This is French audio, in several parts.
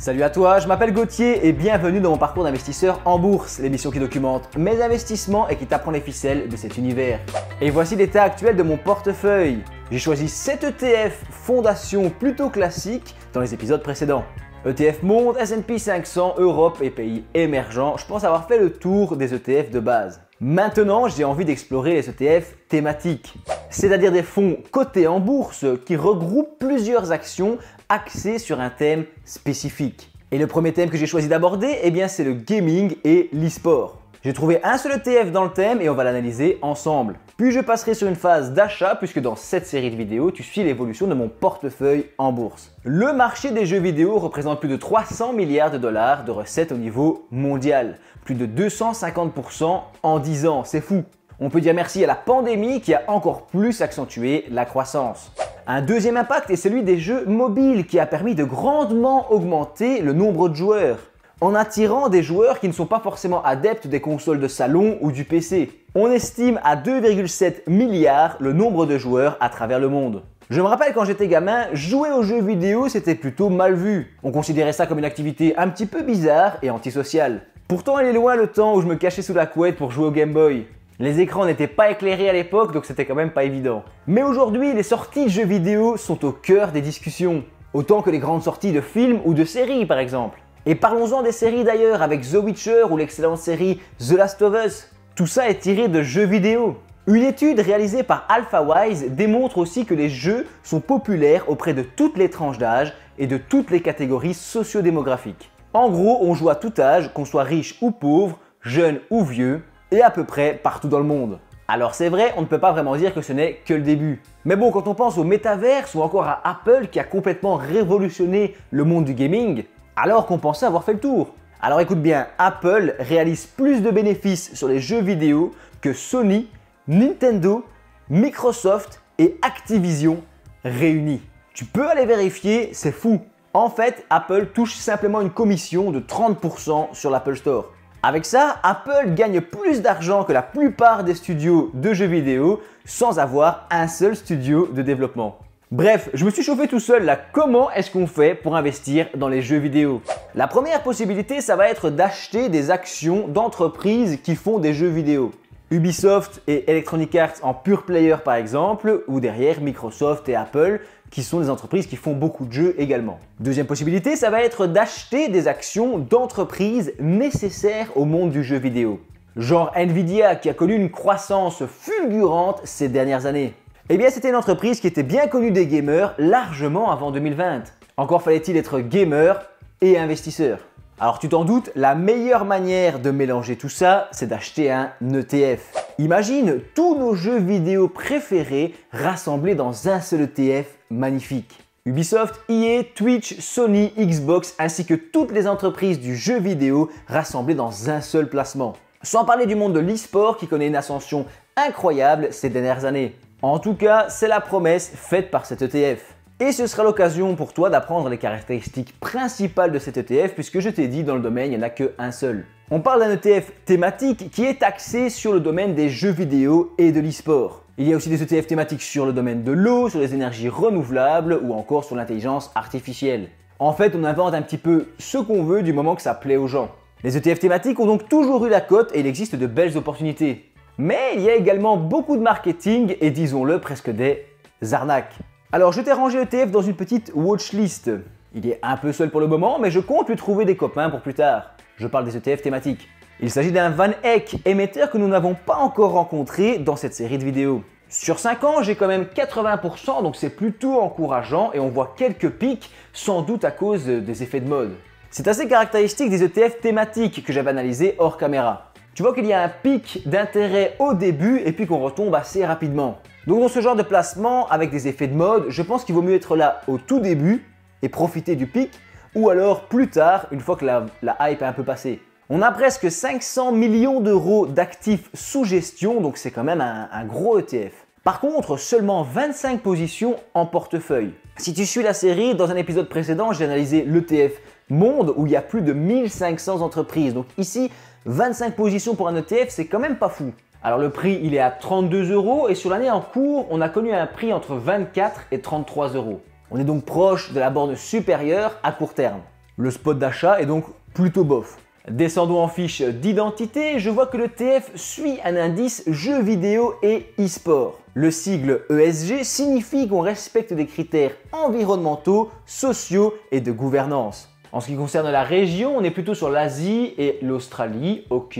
Salut à toi, je m'appelle Gauthier et bienvenue dans mon parcours d'investisseur en bourse, l'émission qui documente mes investissements et qui t'apprend les ficelles de cet univers. Et voici l'état actuel de mon portefeuille. J'ai choisi 7 ETF fondations plutôt classiques dans les épisodes précédents. ETF Monde, S&P 500, Europe et pays émergents, je pense avoir fait le tour des ETF de base. Maintenant, j'ai envie d'explorer les ETF thématiques, c'est-à-dire des fonds cotés en bourse qui regroupent plusieurs actions axées sur un thème spécifique. Et le premier thème que j'ai choisi d'aborder, eh bien, c'est le gaming et l'e-sport. J'ai trouvé un seul ETF dans le thème et on va l'analyser ensemble. Puis je passerai sur une phase d'achat puisque dans cette série de vidéos, tu suis l'évolution de mon portefeuille en bourse. Le marché des jeux vidéo représente plus de 300 milliards de dollars de recettes au niveau mondial. Plus de 250% en 10 ans, c'est fou. On peut dire merci à la pandémie qui a encore plus accentué la croissance. Un deuxième impact est celui des jeux mobiles qui a permis de grandement augmenter le nombre de joueurs, en attirant des joueurs qui ne sont pas forcément adeptes des consoles de salon ou du PC. On estime à 2,7 milliards le nombre de joueurs à travers le monde. Je me rappelle quand j'étais gamin, jouer aux jeux vidéo c'était plutôt mal vu. On considérait ça comme une activité un petit peu bizarre et antisociale. Pourtant il est loin le temps où je me cachais sous la couette pour jouer au Game Boy. Les écrans n'étaient pas éclairés à l'époque donc c'était quand même pas évident. Mais aujourd'hui les sorties de jeux vidéo sont au cœur des discussions, autant que les grandes sorties de films ou de séries par exemple. Et parlons-en des séries d'ailleurs, avec The Witcher ou l'excellente série The Last of Us. Tout ça est tiré de jeux vidéo. Une étude réalisée par AlphaWise démontre aussi que les jeux sont populaires auprès de toutes les tranches d'âge et de toutes les catégories sociodémographiques. En gros, on joue à tout âge, qu'on soit riche ou pauvre, jeune ou vieux, et à peu près partout dans le monde. Alors c'est vrai, on ne peut pas vraiment dire que ce n'est que le début. Mais bon, quand on pense au métaverse ou encore à Apple qui a complètement révolutionné le monde du gaming, alors qu'on pensait avoir fait le tour. Alors écoute bien, Apple réalise plus de bénéfices sur les jeux vidéo que Sony, Nintendo, Microsoft et Activision réunis. Tu peux aller vérifier, c'est fou. En fait, Apple touche simplement une commission de 30% sur l'Apple Store. Avec ça, Apple gagne plus d'argent que la plupart des studios de jeux vidéo sans avoir un seul studio de développement. Bref, je me suis chauffé tout seul là, comment est-ce qu'on fait pour investir dans les jeux vidéo? La première possibilité, ça va être d'acheter des actions d'entreprises qui font des jeux vidéo. Ubisoft et Electronic Arts en pure player par exemple, ou derrière Microsoft et Apple qui sont des entreprises qui font beaucoup de jeux également. Deuxième possibilité, ça va être d'acheter des actions d'entreprises nécessaires au monde du jeu vidéo. Genre Nvidia qui a connu une croissance fulgurante ces dernières années. Eh bien, c'était une entreprise qui était bien connue des gamers largement avant 2020. Encore fallait-il être gamer et investisseur. Alors tu t'en doutes, la meilleure manière de mélanger tout ça, c'est d'acheter un ETF. Imagine tous nos jeux vidéo préférés rassemblés dans un seul ETF magnifique. Ubisoft, EA, Twitch, Sony, Xbox ainsi que toutes les entreprises du jeu vidéo rassemblées dans un seul placement. Sans parler du monde de l'e-sport qui connaît une ascension incroyable ces dernières années. En tout cas, c'est la promesse faite par cet ETF. Et ce sera l'occasion pour toi d'apprendre les caractéristiques principales de cet ETF puisque je t'ai dit, dans le domaine, il n'y en a qu'un seul. On parle d'un ETF thématique qui est axé sur le domaine des jeux vidéo et de l'e-sport. Il y a aussi des ETF thématiques sur le domaine de l'eau, sur les énergies renouvelables ou encore sur l'intelligence artificielle. En fait, on invente un petit peu ce qu'on veut du moment que ça plaît aux gens. Les ETF thématiques ont donc toujours eu la cote et il existe de belles opportunités. Mais il y a également beaucoup de marketing et disons-le presque des arnaques. Alors je t'ai rangé ETF dans une petite watchlist. Il est un peu seul pour le moment mais je compte lui trouver des copains pour plus tard. Je parle des ETF thématiques. Il s'agit d'un Van Eck, émetteur que nous n'avons pas encore rencontré dans cette série de vidéos. Sur 5 ans j'ai quand même 80% donc c'est plutôt encourageant et on voit quelques pics sans doute à cause des effets de mode. C'est assez caractéristique des ETF thématiques que j'avais analysé hors caméra. Tu vois qu'il y a un pic d'intérêt au début et puis qu'on retombe assez rapidement. Donc dans ce genre de placement avec des effets de mode, je pense qu'il vaut mieux être là au tout début et profiter du pic ou alors plus tard une fois que la hype est un peu passée. On a presque 500 millions d'euros d'actifs sous gestion donc c'est quand même un gros ETF. Par contre, seulement 25 positions en portefeuille. Si tu suis la série, dans un épisode précédent, j'ai analysé l'ETF Monde où il y a plus de 1500 entreprises. Donc ici, 25 positions pour un ETF, c'est quand même pas fou. Alors le prix, il est à 32 € et sur l'année en cours, on a connu un prix entre 24 et 33 €. On est donc proche de la borne supérieure à court terme. le spot d'achat est donc plutôt bof. Descendons en fiche d'identité, je vois que le TF suit un indice jeux vidéo et e-sport. Le sigle ESG signifie qu'on respecte des critères environnementaux, sociaux et de gouvernance. En ce qui concerne la région, on est plutôt sur l'Asie et l'Australie, ok.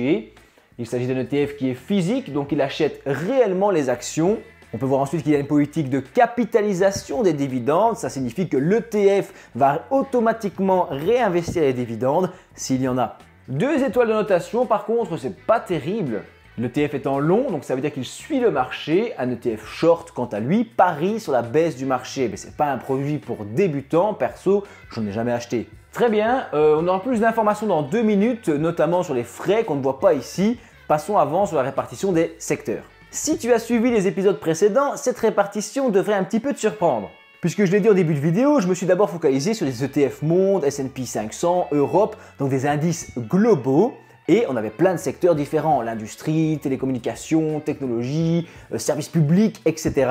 Il s'agit d'un ETF qui est physique, donc il achète réellement les actions. On peut voir ensuite qu'il y a une politique de capitalisation des dividendes. Ça signifie que l'ETF va automatiquement réinvestir les dividendes s'il y en a. 2 étoiles de notation, par contre, c'est pas terrible. L'ETF étant long, donc ça veut dire qu'il suit le marché. Un ETF short, quant à lui, parie sur la baisse du marché. Mais c'est pas un produit pour débutants. Perso, j'en ai jamais acheté. Très bien, on aura plus d'informations dans 2 minutes, notamment sur les frais qu'on ne voit pas ici. Passons avant sur la répartition des secteurs. Si tu as suivi les épisodes précédents, cette répartition devrait un petit peu te surprendre. Puisque je l'ai dit au début de vidéo, je me suis d'abord focalisé sur les ETF Monde, S&P 500, Europe, donc des indices globaux. Et on avait plein de secteurs différents, l'industrie, télécommunications, technologie, services publics, etc.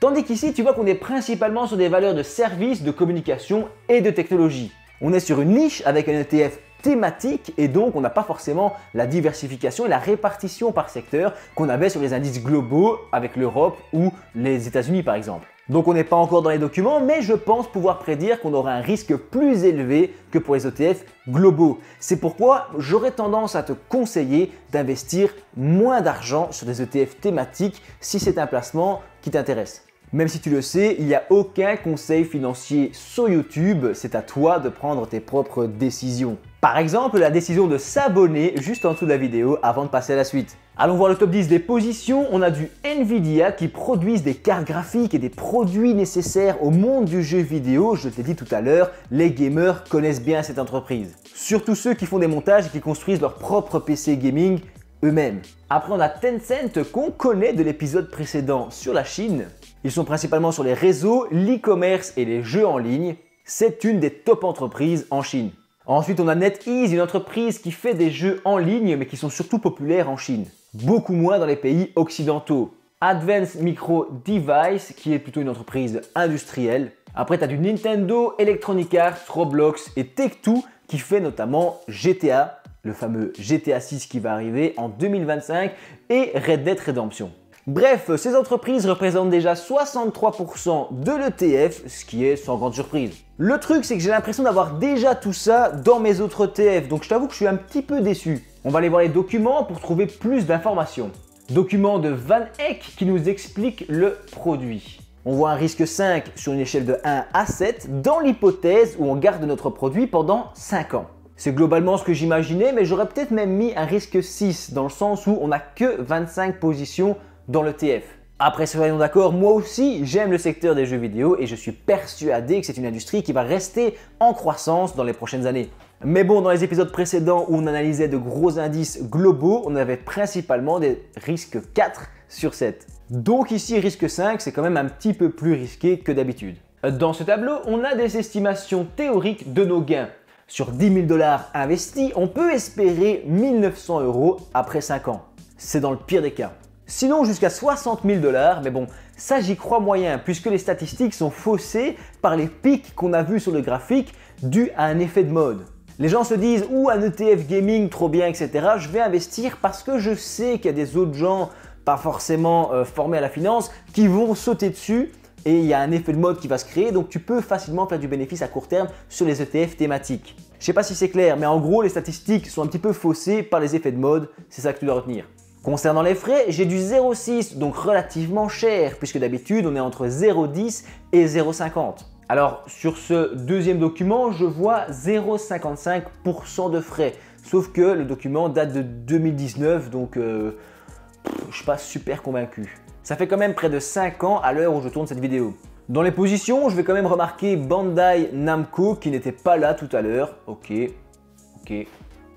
Tandis qu'ici, tu vois qu'on est principalement sur des valeurs de services, de communication et de technologie. On est sur une niche avec un ETF thématique et donc on n'a pas forcément la diversification et la répartition par secteur qu'on avait sur les indices globaux avec l'Europe ou les États-Unis par exemple. Donc on n'est pas encore dans les documents, mais je pense pouvoir prédire qu'on aura un risque plus élevé que pour les ETF globaux. C'est pourquoi j'aurais tendance à te conseiller d'investir moins d'argent sur des ETF thématiques si c'est un placement qui t'intéresse. Même si tu le sais, il n'y a aucun conseil financier sur YouTube, c'est à toi de prendre tes propres décisions. Par exemple, la décision de s'abonner juste en dessous de la vidéo avant de passer à la suite. Allons voir le top 10 des positions, on a du Nvidia qui produisent des cartes graphiques et des produits nécessaires au monde du jeu vidéo. Je t'ai dit tout à l'heure, les gamers connaissent bien cette entreprise. Surtout ceux qui font des montages et qui construisent leur propre PC gaming eux-mêmes. Après on a Tencent qu'on connaît de l'épisode précédent sur la Chine. Ils sont principalement sur les réseaux, l'e-commerce et les jeux en ligne. C'est une des top entreprises en Chine. Ensuite, on a NetEase, une entreprise qui fait des jeux en ligne mais qui sont surtout populaires en Chine. Beaucoup moins dans les pays occidentaux. Advanced Micro Devices, qui est plutôt une entreprise industrielle. Après, tu as du Nintendo, Electronic Arts, Roblox et Take-Two qui fait notamment GTA, le fameux GTA 6 qui va arriver en 2025 et Red Dead Redemption. Bref, ces entreprises représentent déjà 63% de l'ETF, ce qui est sans grande surprise. Le truc, c'est que j'ai l'impression d'avoir déjà tout ça dans mes autres ETF, donc je t'avoue que je suis un petit peu déçu. On va aller voir les documents pour trouver plus d'informations. Document de Van Eck qui nous explique le produit. On voit un risque 5 sur une échelle de 1 à 7 dans l'hypothèse où on garde notre produit pendant 5 ans. C'est globalement ce que j'imaginais, mais j'aurais peut-être même mis un risque 6 dans le sens où on n'a que 25 positions dans l'ETF. Après, soyons d'accord, moi aussi j'aime le secteur des jeux vidéo et je suis persuadé que c'est une industrie qui va rester en croissance dans les prochaines années. Mais bon, dans les épisodes précédents où on analysait de gros indices globaux, on avait principalement des risques 4 sur 7. Donc ici, risque 5, c'est quand même un petit peu plus risqué que d'habitude. Dans ce tableau, on a des estimations théoriques de nos gains. Sur 10 000 $ investis, on peut espérer 1 900 € après 5 ans. C'est dans le pire des cas. Sinon jusqu'à 60 000 $, mais bon, ça j'y crois moyen puisque les statistiques sont faussées par les pics qu'on a vus sur le graphique dû à un effet de mode. Les gens se disent « Ouh, un ETF gaming, trop bien, etc. Je vais investir parce que je sais qu'il y a des autres gens pas forcément formés à la finance qui vont sauter dessus et il y a un effet de mode qui va se créer, donc tu peux facilement faire du bénéfice à court terme sur les ETF thématiques. » Je sais pas si c'est clair, mais en gros, les statistiques sont un petit peu faussées par les effets de mode, c'est ça que tu dois retenir. Concernant les frais, j'ai du 0,6, donc relativement cher, puisque d'habitude on est entre 0,10 et 0,50. Alors sur ce deuxième document, je vois 0,55% de frais, sauf que le document date de 2019, donc je suis pas super convaincu. Ça fait quand même près de 5 ans à l'heure où je tourne cette vidéo. Dans les positions, je vais quand même remarquer Bandai Namco qui n'était pas là tout à l'heure. Ok.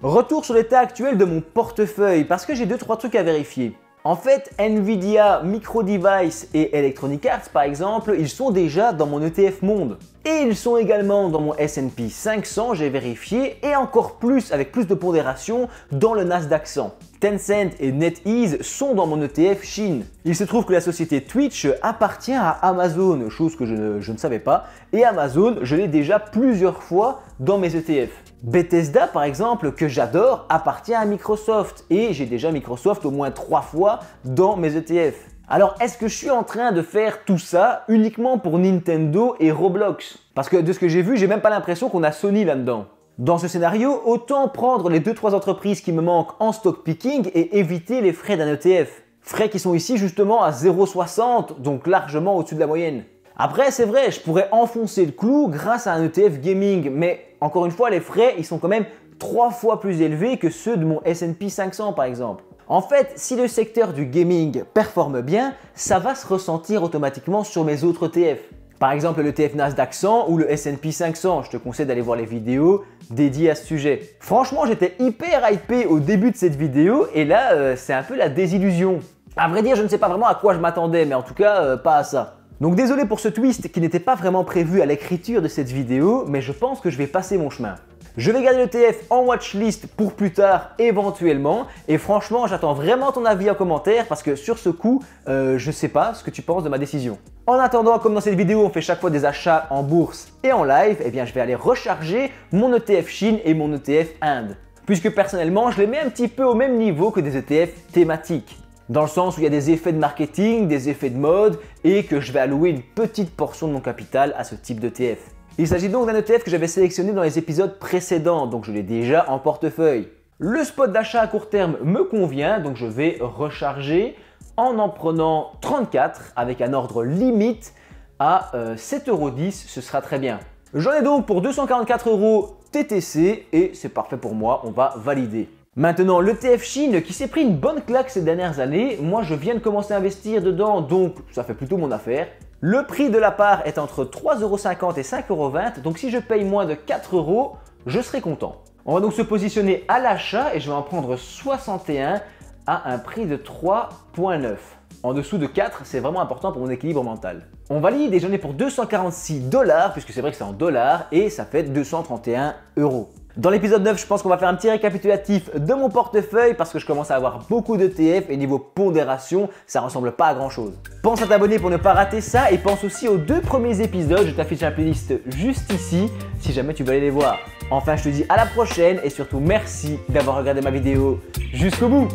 Retour sur l'état actuel de mon portefeuille parce que j'ai 2-3 trucs à vérifier. En fait, Nvidia, Micro Device et Electronic Arts par exemple, ils sont déjà dans mon ETF Monde. Et ils sont également dans mon S&P 500, j'ai vérifié, et encore plus, avec plus de pondération, dans le Nasdaq 100. Tencent et NetEase sont dans mon ETF Chine. Il se trouve que la société Twitch appartient à Amazon, chose que je ne savais pas, et Amazon, je l'ai déjà plusieurs fois dans mes ETF. Bethesda, par exemple, que j'adore, appartient à Microsoft, et j'ai déjà Microsoft au moins 3 fois dans mes ETF. Alors, est-ce que je suis en train de faire tout ça uniquement pour Nintendo et Roblox? Parce que de ce que j'ai vu, j'ai même pas l'impression qu'on a Sony là-dedans. Dans ce scénario, autant prendre les 2-3 entreprises qui me manquent en stock picking et éviter les frais d'un ETF. Frais qui sont ici justement à 0,60, donc largement au-dessus de la moyenne. Après, c'est vrai, je pourrais enfoncer le clou grâce à un ETF gaming, mais encore une fois, les frais, ils sont quand même 3 fois plus élevés que ceux de mon S&P 500 par exemple. En fait, si le secteur du gaming performe bien, ça va se ressentir automatiquement sur mes autres ETF. Par exemple, le ETF Nasdaq 100 ou le S&P 500, je te conseille d'aller voir les vidéos dédiées à ce sujet. Franchement, j'étais hyper hypé au début de cette vidéo et là, c'est un peu la désillusion. À vrai dire, je ne sais pas vraiment à quoi je m'attendais, mais en tout cas, pas à ça. Donc désolé pour ce twist qui n'était pas vraiment prévu à l'écriture de cette vidéo, mais je pense que je vais passer mon chemin. Je vais garder l'ETF en watchlist pour plus tard éventuellement et franchement j'attends vraiment ton avis en commentaire parce que sur ce coup je sais pas ce que tu penses de ma décision. En attendant, comme dans cette vidéo on fait chaque fois des achats en bourse et en live, eh bien je vais aller recharger mon ETF Chine et mon ETF Inde puisque personnellement je les mets un petit peu au même niveau que des ETF thématiques. Dans le sens où il y a des effets de marketing, des effets de mode et que je vais allouer une petite portion de mon capital à ce type d'ETF. Il s'agit donc d'un ETF que j'avais sélectionné dans les épisodes précédents, donc je l'ai déjà en portefeuille. Le spot d'achat à court terme me convient, donc je vais recharger en prenant 34 avec un ordre limite à 7,10 €, ce sera très bien. J'en ai donc pour 244 € TTC et c'est parfait pour moi, on va valider. Maintenant, l'ETF Chine qui s'est pris une bonne claque ces dernières années, moi je viens de commencer à investir dedans donc ça fait plutôt mon affaire. Le prix de la part est entre 3,50 € et 5,20 €, donc si je paye moins de 4 €, je serai content. On va donc se positionner à l'achat et je vais en prendre 61 à un prix de 3,9 €. En dessous de 4, c'est vraiment important pour mon équilibre mental. On valide et j'en ai pour 246 $, puisque c'est vrai que c'est en dollars et ça fait 231 €. Dans l'épisode 9, je pense qu'on va faire un petit récapitulatif de mon portefeuille parce que je commence à avoir beaucoup d'ETF et niveau pondération, ça ressemble pas à grand chose. Pense à t'abonner pour ne pas rater ça et pense aussi aux 2 premiers épisodes, je t'affiche la playlist juste ici si jamais tu veux aller les voir. Enfin, je te dis à la prochaine et surtout merci d'avoir regardé ma vidéo jusqu'au bout.